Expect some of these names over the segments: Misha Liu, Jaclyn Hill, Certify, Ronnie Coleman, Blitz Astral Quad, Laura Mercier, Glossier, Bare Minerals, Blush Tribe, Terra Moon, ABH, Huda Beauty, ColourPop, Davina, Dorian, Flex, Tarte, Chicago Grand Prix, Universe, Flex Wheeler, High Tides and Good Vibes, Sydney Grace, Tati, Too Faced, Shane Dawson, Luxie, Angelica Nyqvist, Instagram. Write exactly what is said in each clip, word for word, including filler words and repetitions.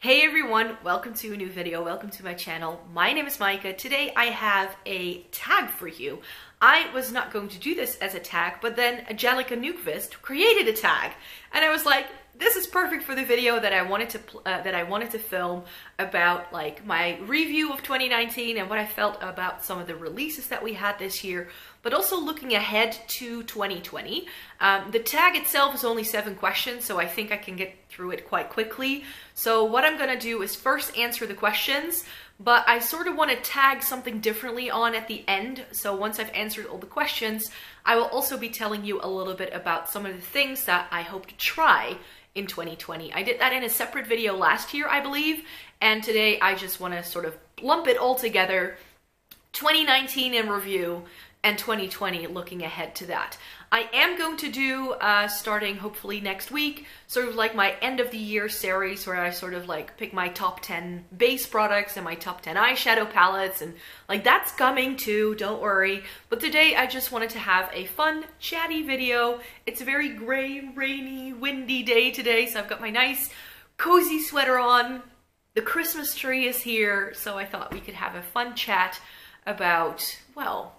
Hey everyone, welcome to a new video, welcome to my channel. My name is Micah. Today I have a tag for you. I was not going to do this as a tag, but then Angelica Nyqvist created a tag and I was like, this is perfect for the video that I wanted to uh, that I wanted to film about like my review of twenty nineteen and what I felt about some of the releases that we had this year, but also looking ahead to twenty twenty. Um, the tag itself is only seven questions, so I think I can get through it quite quickly. So what I'm gonna do is first answer the questions, but I sort of want to tag something differently on at the end. So once I've answered all the questions, I will also be telling you a little bit about some of the things that I hope to try in twenty twenty. I did that in a separate video last year, I believe, and today I just want to sort of lump it all together, twenty nineteen in review and twenty twenty looking ahead to that. I am going to do, uh, starting hopefully next week, sort of like my end of the year series where I sort of like pick my top ten base products and my top ten eyeshadow palettes, and like that's coming too, don't worry. But today I just wanted to have a fun, chatty video. It's a very gray, rainy, windy day today, so I've got my nice cozy sweater on. The Christmas tree is here, so I thought we could have a fun chat about, well,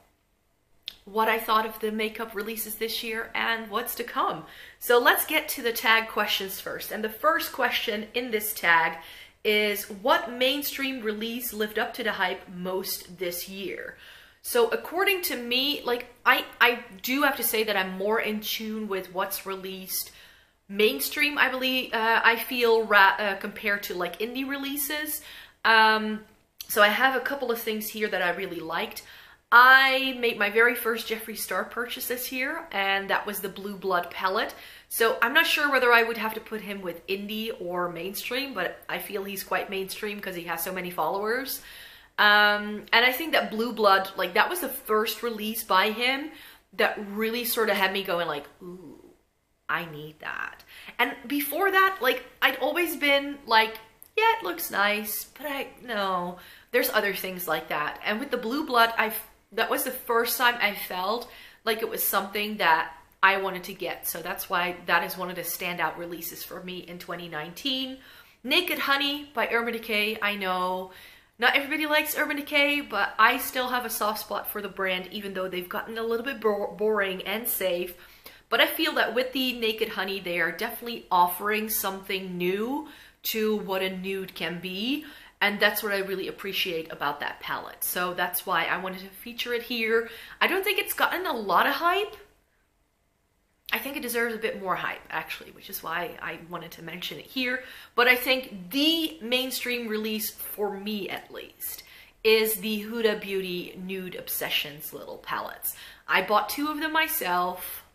what I thought of the makeup releases this year and what's to come. So let's get to the tag questions first. And the first question in this tag is, what mainstream release lived up to the hype most this year? So according to me, like I, I do have to say that I'm more in tune with what's released mainstream, I believe, uh, I feel ra uh, compared to like indie releases. Um, so I have a couple of things here that I really liked. I made my very first Jeffree Star purchase this year, and that was the Blue Blood palette. So I'm not sure whether I would have to put him with indie or mainstream, but I feel he's quite mainstream because he has so many followers. Um, and I think that Blue Blood, like that was the first release by him that really sort of had me going like, ooh, I need that. And before that, like I'd always been like, yeah, it looks nice, but I, no, there's other things like that. And with the Blue Blood, I've that was the first time I felt like it was something that I wanted to get. So that's why that is one of the standout releases for me in twenty nineteen. Naked Honey by Urban Decay. I know not everybody likes Urban Decay, but I still have a soft spot for the brand, even though they've gotten a little bit boring and safe. But I feel that with the Naked Honey, they are definitely offering something new to what a nude can be. And that's what I really appreciate about that palette. So that's why I wanted to feature it here. I don't think it's gotten a lot of hype. I think it deserves a bit more hype, actually, which is why I wanted to mention it here. But I think the mainstream release, for me at least, is the Huda Beauty Nude Obsessions little palettes. I bought two of them myself,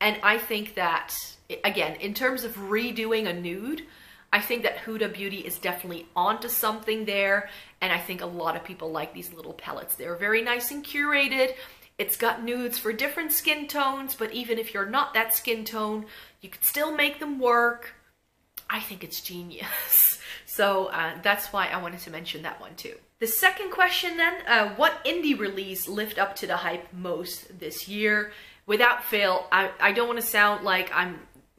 and I think that, again, in terms of redoing a nude, I think that Huda Beauty is definitely onto something there, and I think a lot of people like these little palettes. They're very nice and curated. It's got nudes for different skin tones, but even if you're not that skin tone, you could still make them work. I think it's genius. So uh, that's why I wanted to mention that one too. The second question then, uh, what indie release lived up to the hype most this year? Without fail, I, I don't want to sound like I'm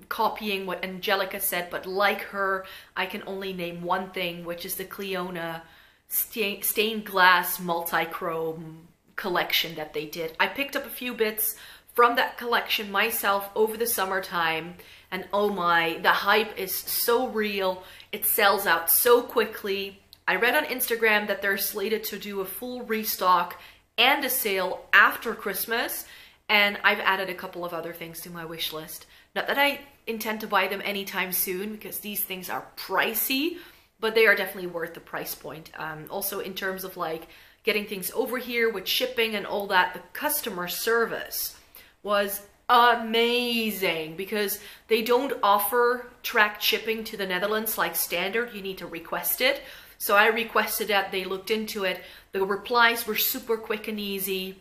copying what Angelica said, but like her, I can only name one thing, which is the Clionadh Sta Stained Glass Multi-Chrome collection that they did. I picked up a few bits from that collection myself over the summertime, and oh my, the hype is so real. It sells out so quickly. I read on Instagram that they're slated to do a full restock and a sale after Christmas, and I've added a couple of other things to my wish list. Not that I intend to buy them anytime soon because these things are pricey, but they are definitely worth the price point. Um, also in terms of like getting things over here with shipping and all that, the customer service was amazing because they don't offer tracked shipping to the Netherlands like standard. You need to request it. So I requested that, they looked into it. The replies were super quick and easy.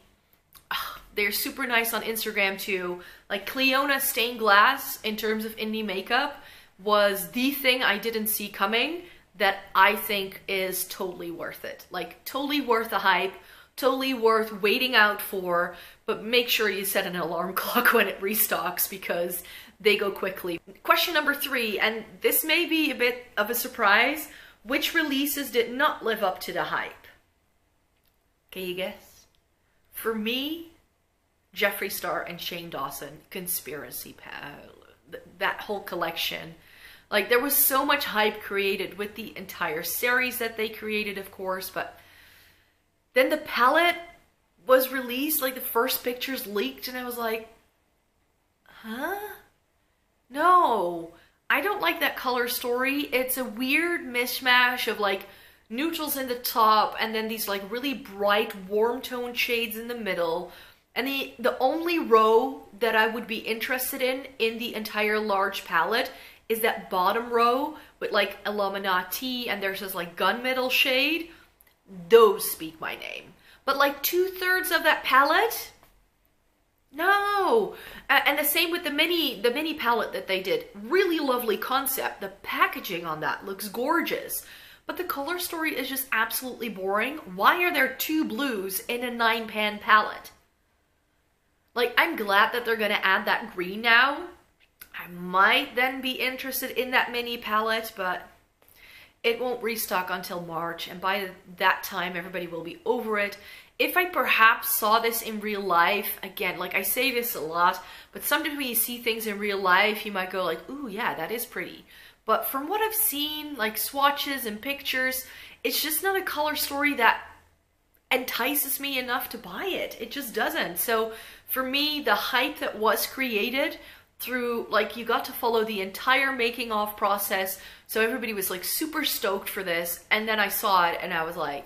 They're super nice on Instagram too. Like Clionadh Stained Glass in terms of indie makeup was the thing I didn't see coming that I think is totally worth it. Like totally worth the hype, totally worth waiting out for, but make sure you set an alarm clock when it restocks because they go quickly. Question number three, and this may be a bit of a surprise, which releases did not live up to the hype? Can you guess? For me, Jeffree Star and Shane Dawson, Conspiracy, that whole collection. Like, there was so much hype created with the entire series that they created, of course, but then the palette was released, like the first pictures leaked, and I was like, huh? No, I don't like that color story. It's a weird mishmash of like neutrals in the top and then these like really bright warm tone shades in the middle. And the, the only row that I would be interested in in the entire large palette is that bottom row with like Illuminati and there's this like gunmetal shade. Those speak my name. But like two-thirds of that palette? No! And the same with the mini, the mini palette that they did. Really lovely concept. The packaging on that looks gorgeous. But the color story is just absolutely boring. Why are there two blues in a nine-pan palette? Like, I'm glad that they're going to add that green now. I might then be interested in that mini palette, but it won't restock until March, and by that time everybody will be over it. If I perhaps saw this in real life, again, like I say this a lot, but sometimes when you see things in real life, you might go like, ooh, yeah, that is pretty. But from what I've seen, like swatches and pictures, it's just not a color story that entices me enough to buy it. It just doesn't. So for me, the hype that was created through, like, you got to follow the entire making of process, so everybody was like super stoked for this, and then I saw it and I was like,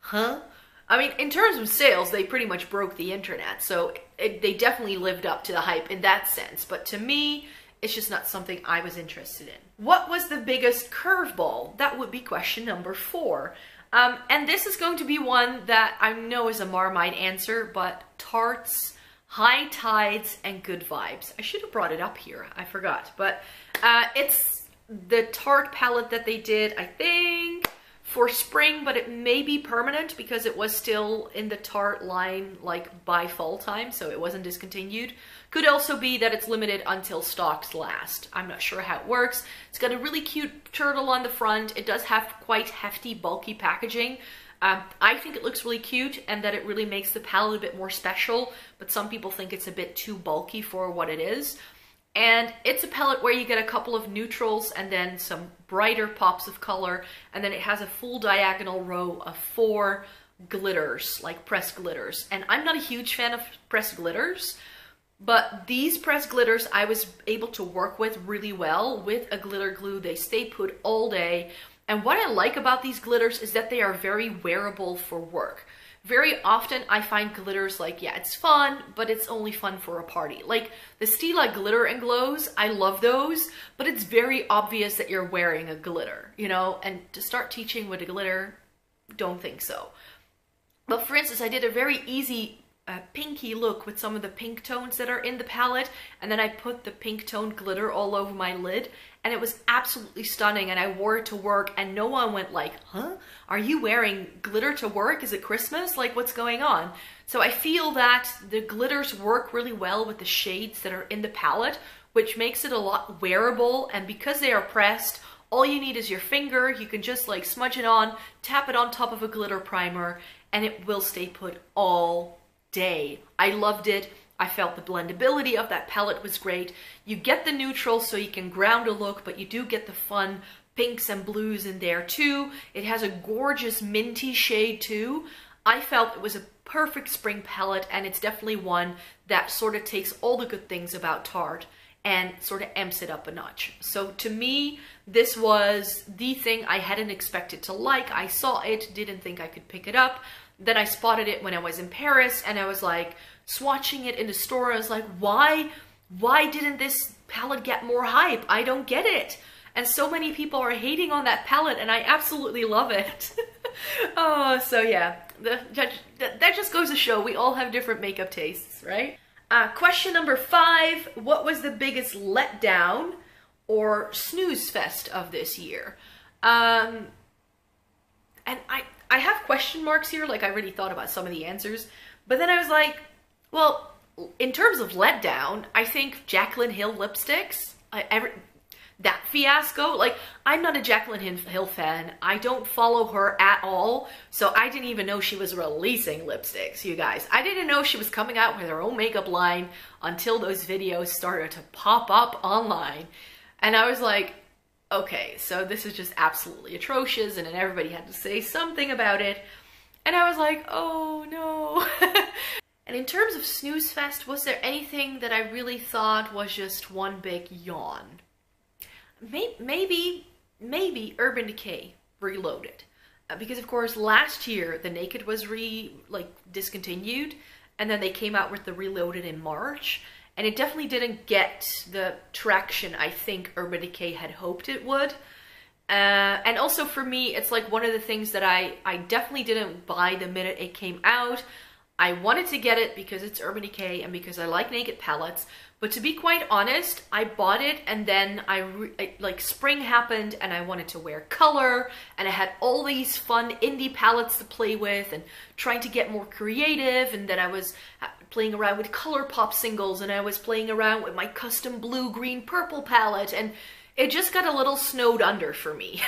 huh? I mean, in terms of sales, they pretty much broke the internet, so it, they definitely lived up to the hype in that sense, but to me, it's just not something I was interested in. What was the biggest curveball? That would be question number four. Um, and this is going to be one that I know is a Marmite answer, but Tarte's High Tides and Good Vibes. I should have brought it up here. I forgot. But uh, it's the Tarte palette that they did, I think, for spring, but it may be permanent because it was still in the Tarte line like by fall time, so it wasn't discontinued. Could also be that it's limited until stocks last. I'm not sure how it works. It's got a really cute turtle on the front. It does have quite hefty, bulky packaging. Um, I think it looks really cute and that it really makes the palette a bit more special, but some people think it's a bit too bulky for what it is. And it's a palette where you get a couple of neutrals and then some brighter pops of color, and then it has a full diagonal row of four glitters, like pressed glitters. And I'm not a huge fan of pressed glitters, but these pressed glitters I was able to work with really well with a glitter glue. They stay put all day. And what I like about these glitters is that they are very wearable for work. Very often I find glitters like, yeah, it's fun, but it's only fun for a party. Like the Stila Glitter and Glows, I love those, but it's very obvious that you're wearing a glitter, you know? And to start teaching with a glitter, don't think so. But for instance, I did a very easy uh, pinky look with some of the pink tones that are in the palette, and then I put the pink toned glitter all over my lid. And it was absolutely stunning, and I wore it to work, and no one went like, huh? Are you wearing glitter to work? Is it Christmas? Like, what's going on? So I feel that the glitters work really well with the shades that are in the palette, which makes it a lot wearable, and because they are pressed, all you need is your finger. You can just like smudge it on, tap it on top of a glitter primer, and it will stay put all day. I loved it. I felt the blendability of that palette was great. You get the neutral so you can ground a look, but you do get the fun pinks and blues in there too. It has a gorgeous minty shade too. I felt it was a perfect spring palette, and it's definitely one that sort of takes all the good things about Tarte and sort of amps it up a notch. So to me, this was the thing I hadn't expected to like. I saw it, didn't think I could pick it up. Then I spotted it when I was in Paris, and I was like swatching it in the store. I was like, why, why didn't this palette get more hype? I don't get it. And so many people are hating on that palette, and I absolutely love it. Oh, so yeah, the, that, that just goes to show we all have different makeup tastes, right? Uh, question number five, what was the biggest letdown or snooze fest of this year? Um, and I... I have question marks here, like I really thought about some of the answers, but then I was like, well, in terms of letdown, I think Jaclyn Hill lipsticks, I, every, that fiasco, like, I'm not a Jaclyn Hill fan. I don't follow her at all, so I didn't even know she was releasing lipsticks, you guys. I didn't know she was coming out with her own makeup line until those videos started to pop up online. And I was like, okay, so this is just absolutely atrocious, and then everybody had to say something about it. And I was like, oh no. And in terms of snooze fest, was there anything that I really thought was just one big yawn? Maybe, maybe, maybe Urban Decay Reloaded. Uh, because of course last year the Naked was re, like, discontinued, and then they came out with the Reloaded in March. And it definitely didn't get the traction I think Urban Decay had hoped it would. Uh, and also for me, it's like one of the things that I, I definitely didn't buy the minute it came out. I wanted to get it because it's Urban Decay and because I like Naked palettes. But to be quite honest, I bought it and then I, re I like spring happened and I wanted to wear color, and I had all these fun indie palettes to play with and trying to get more creative, and then I was playing around with ColourPop singles, and I was playing around with my custom blue, green, purple palette, and it just got a little snowed under for me.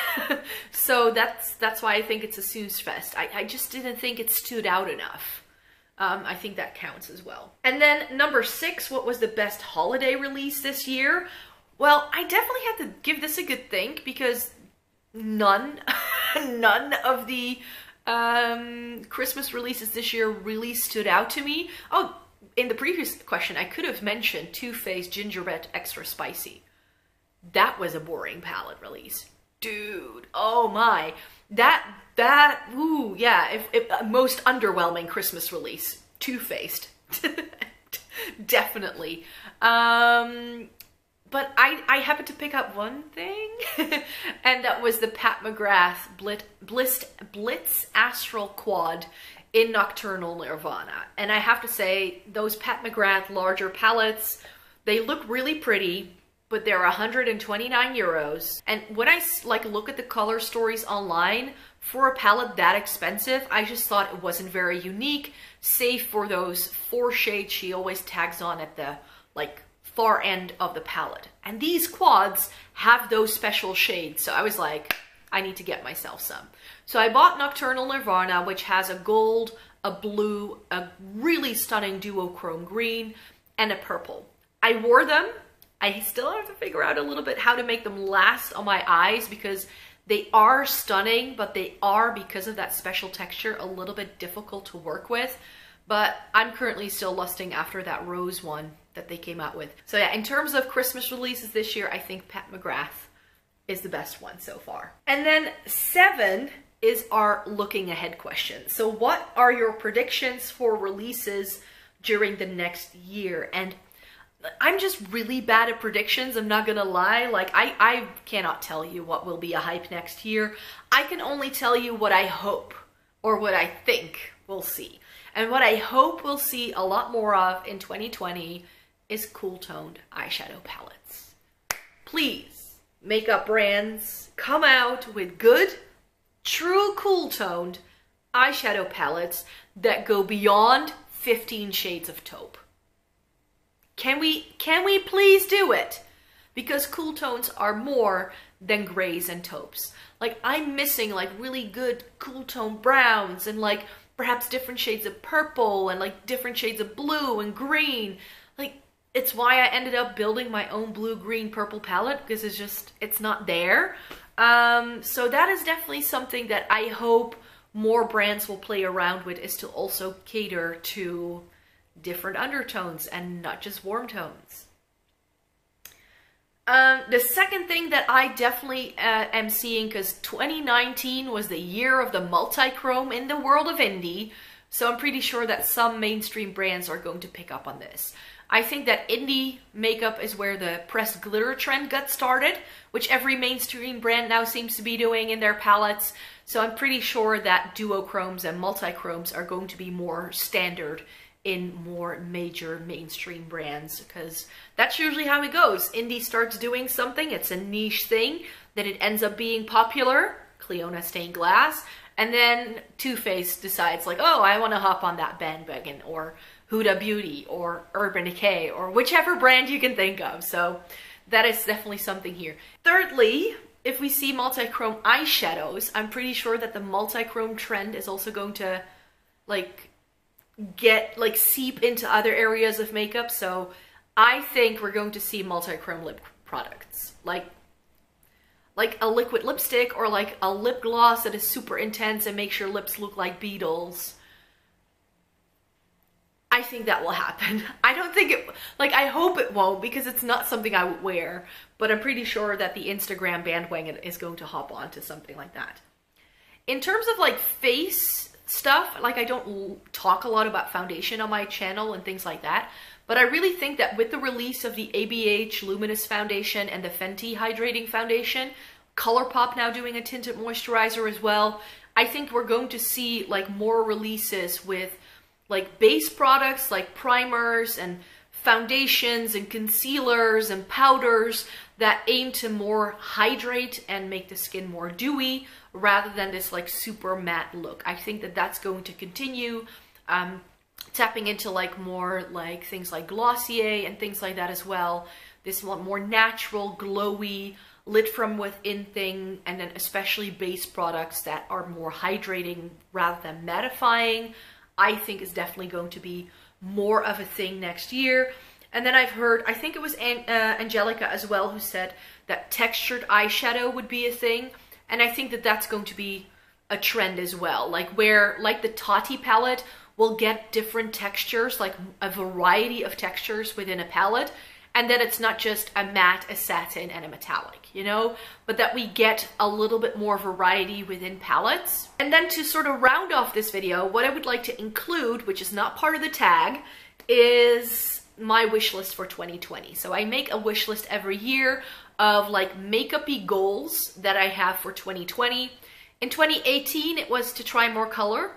So that's that's why I think it's a snooze fest. I, I just didn't think it stood out enough. Um, I think that counts as well. And then number six, what was the best holiday release this year? Well, I definitely had to give this a good think because none, none of the um, Christmas releases this year really stood out to me. Oh, in the previous question, I could have mentioned Too Faced Gingerbread Extra Spicy. That was a boring palette release. Dude, oh my. That, that, ooh, yeah, if, if, uh, most underwhelming Christmas release. Too Faced. Definitely. Um, but I, I happened to pick up one thing, and that was the Pat McGrath Blit, Blitz, Blitz Astral Quad in Nocturnal Nirvana. And I have to say, those Pat McGrath larger palettes, they look really pretty, but they're one hundred twenty-nine euros. And when I like look at the color stories online, for a palette that expensive, I just thought it wasn't very unique, save for those four shades she always tags on at the like far end of the palette. And these quads have those special shades, so I was like, I need to get myself some. So I bought Nocturnal Nirvana, which has a gold, a blue, a really stunning duochrome green, and a purple. I wore them. I still have to figure out a little bit how to make them last on my eyes because they are stunning, but they are, because of that special texture, a little bit difficult to work with. But I'm currently still lusting after that rose one that they came out with. So yeah, in terms of Christmas releases this year, I think Pat McGrath is the best one so far. And then seven is our looking ahead question. So what are your predictions for releases during the next year? And I'm just really bad at predictions, I'm not gonna lie. Like, I, I cannot tell you what will be a hype next year. I can only tell you what I hope, or what I think we'll see. And what I hope we'll see a lot more of in twenty twenty is cool-toned eyeshadow palettes. Please, makeup brands, come out with good, true cool-toned eyeshadow palettes that go beyond fifteen shades of taupe. Can we, can we please do it? Because cool tones are more than grays and taupes. Like, I'm missing like really good cool tone browns and like perhaps different shades of purple and like different shades of blue and green. Like, it's why I ended up building my own blue, green, purple palette, because it's just, it's not there. Um, so that is definitely something that I hope more brands will play around with, is to also cater to different undertones and not just warm tones. Um, the second thing that I definitely uh, am seeing, because twenty nineteen was the year of the multi-chrome in the world of indie, so I'm pretty sure that some mainstream brands are going to pick up on this. I think that indie makeup is where the pressed glitter trend got started, which every mainstream brand now seems to be doing in their palettes, so I'm pretty sure that duochromes and multi-chromes are going to be more standard in more major mainstream brands, because that's usually how it goes. Indie starts doing something, it's a niche thing, then it ends up being popular, Clionadh Stained Glass, and then Too Faced decides like, oh, I want to hop on that bandwagon, or Huda Beauty or Urban Decay or whichever brand you can think of. So that is definitely something here. Thirdly, if we see multi-chrome eyeshadows, I'm pretty sure that the multi-chrome trend is also going to like get like seep into other areas of makeup. So I think we're going to see multi-chrome lip products, like like a liquid lipstick or like a lip gloss that is super intense and makes your lips look like beetles. I think that will happen. I don't think it, like, I hope it won't, because it's not something I would wear, but I'm pretty sure that the Instagram bandwagon is going to hop onto something like that. In terms of like face stuff, like I don't talk a lot about foundation on my channel and things like that, but I really think that with the release of the A B H Luminous Foundation and the Fenty Hydrating Foundation, ColourPop now doing a tinted moisturizer as well, I think we're going to see like more releases with like base products like primers and foundations and concealers and powders that aim to more hydrate and make the skin more dewy rather than this like super matte look. I think that that's going to continue, um, tapping into like more like things like Glossier and things like that as well. This more natural, glowy, lit from within thing, and then especially base products that are more hydrating rather than mattifying, I think is definitely going to be more of a thing next year. And then I've heard, I think it was An uh, Angelica as well, who said that textured eyeshadow would be a thing. And I think that that's going to be a trend as well. Like where, like the Tati palette will get different textures, like a variety of textures within a palette. And that it's not just a matte, a satin, and a metallic, you know? But that we get a little bit more variety within palettes. And then to sort of round off this video, what I would like to include, which is not part of the tag, is my wish list for twenty twenty. So I make a wish list every year of like makeup-y goals that I have for twenty twenty. In twenty eighteen, it was to try more color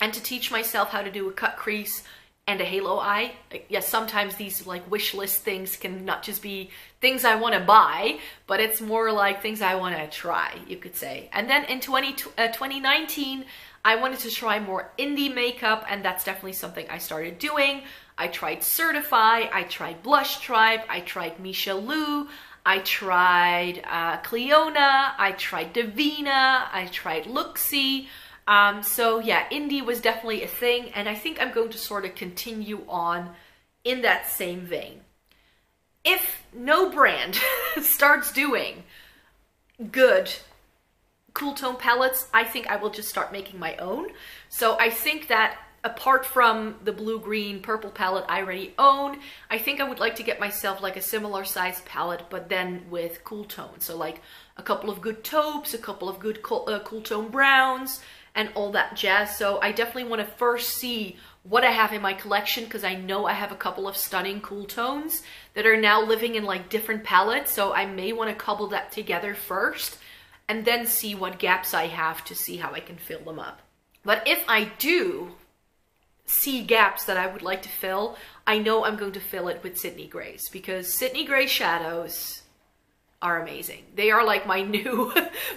and to teach myself how to do a cut crease and a halo eye. Yes, sometimes these like wish list things can not just be things I want to buy, but it's more like things I want to try, you could say. And then in twenty nineteen, I wanted to try more indie makeup, and that's definitely something I started doing. I tried Certify, I tried Blush Tribe, I tried Misha Liu, I tried uh, Clionadh, I tried Davina, I tried Luxie. Um, so yeah, indie was definitely a thing, and I think I'm going to sort of continue on in that same vein. If no brand starts doing good cool tone palettes, I think I will just start making my own. So I think that apart from the blue, green, purple palette I already own, I think I would like to get myself like a similar size palette, but then with cool tones. So like a couple of good taupes, a couple of good cool, uh, cool tone browns, and all that jazz. So I definitely want to first see what I have in my collection, because I know I have a couple of stunning cool tones that are now living in like different palettes. So I may want to cobble that together first and then see what gaps I have to see how I can fill them up. But if I do see gaps that I would like to fill, I know I'm going to fill it with Sydney Grace, because Sydney Grace shadows are amazing. They are like my new,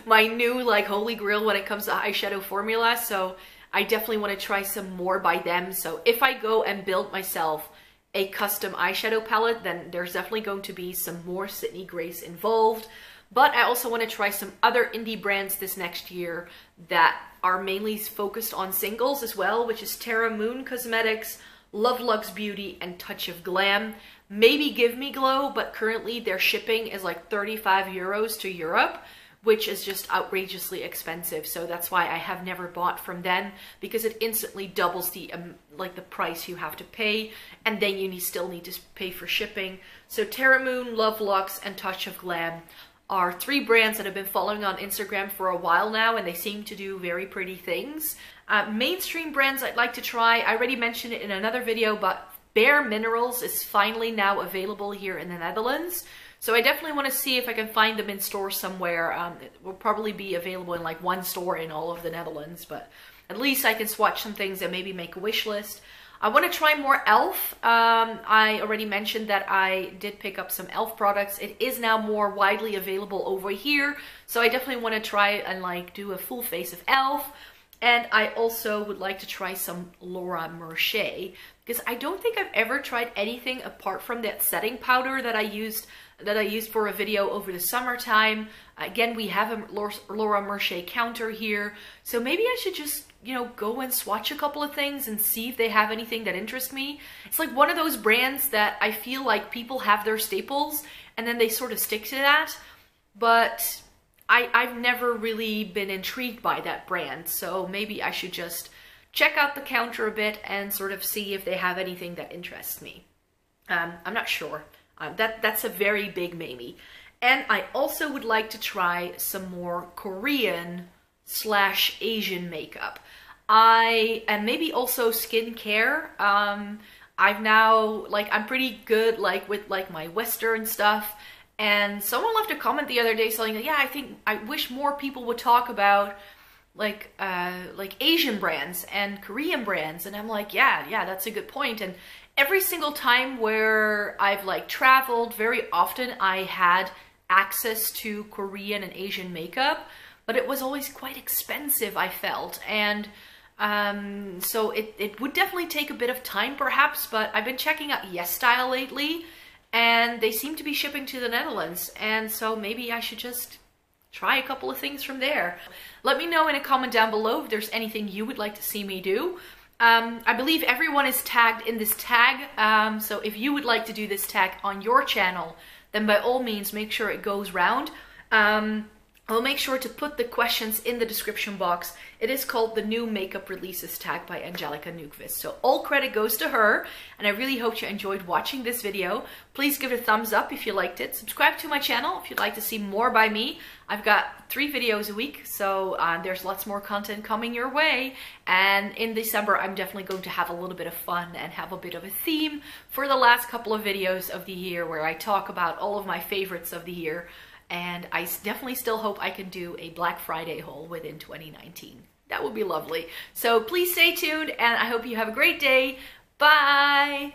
my new like holy grail when it comes to eyeshadow formula. So I definitely want to try some more by them. So if I go and build myself a custom eyeshadow palette, then there's definitely going to be some more Sydney Grace involved. But I also want to try some other indie brands this next year that are mainly focused on singles as well, which is Terra Moon Cosmetics, Love Lux Beauty, and Touch of Glam. Maybe Give Me Glow, but currently their shipping is like thirty-five euros to Europe, which is just outrageously expensive. So that's why I have never bought from them, because it instantly doubles the um, like the price you have to pay, and then you need, still need to pay for shipping. So Terra Moon, Love Lux, and Touch of Glam are three brands that I've been following on Instagram for a while now, and they seem to do very pretty things. Uh, mainstream brands I'd like to try, I already mentioned it in another video, but Bare Minerals is finally now available here in the Netherlands. So I definitely want to see if I can find them in store somewhere. Um, it will probably be available in like one store in all of the Netherlands, but at least I can swatch some things and maybe make a wish list. I want to try more e l f. Um, I already mentioned that I did pick up some e l f products. It is now more widely available over here. So I definitely want to try and like do a full face of e l f. And I also would like to try some Laura Mercier, because I don't think I've ever tried anything apart from that setting powder that I used that I used for a video over the summertime. Again, we have a Laura Mercier counter here, so maybe I should just, you know, go and swatch a couple of things and see if they have anything that interests me. It's like one of those brands that I feel like people have their staples and then they sort of stick to that, but I, I've never really been intrigued by that brand, so maybe I should just check out the counter a bit and sort of see if they have anything that interests me. Um, I'm not sure. Um, that That's a very big maybe. And I also would like to try some more Korean slash Asian makeup. I, and maybe also skincare. Um, I've now, like, I'm pretty good, like, with, like, my Western stuff. And someone left a comment the other day saying, yeah, I think I wish more people would talk about like uh, like Asian brands and Korean brands. And I'm like, yeah, yeah, that's a good point. And every single time where I've like traveled, very often I had access to Korean and Asian makeup, but it was always quite expensive, I felt. And um, so it, it would definitely take a bit of time perhaps, but I've been checking out Yes Style lately, and they seem to be shipping to the Netherlands, and so maybe I should just try a couple of things from there. Let me know in a comment down below if there's anything you would like to see me do. Um, I believe everyone is tagged in this tag, um, so if you would like to do this tag on your channel, then by all means make sure it goes round. Um, I'll make sure to put the questions in the description box. It is called the New Makeup Releases tag by Angelica Nyqvist. So all credit goes to her, and I really hope you enjoyed watching this video. Please give it a thumbs up if you liked it. Subscribe to my channel if you'd like to see more by me. I've got three videos a week, so uh, there's lots more content coming your way. And in December, I'm definitely going to have a little bit of fun and have a bit of a theme for the last couple of videos of the year, where I talk about all of my favorites of the year. And I definitely still hope I can do a Black Friday haul within twenty nineteen. That would be lovely. So please stay tuned, and I hope you have a great day. Bye!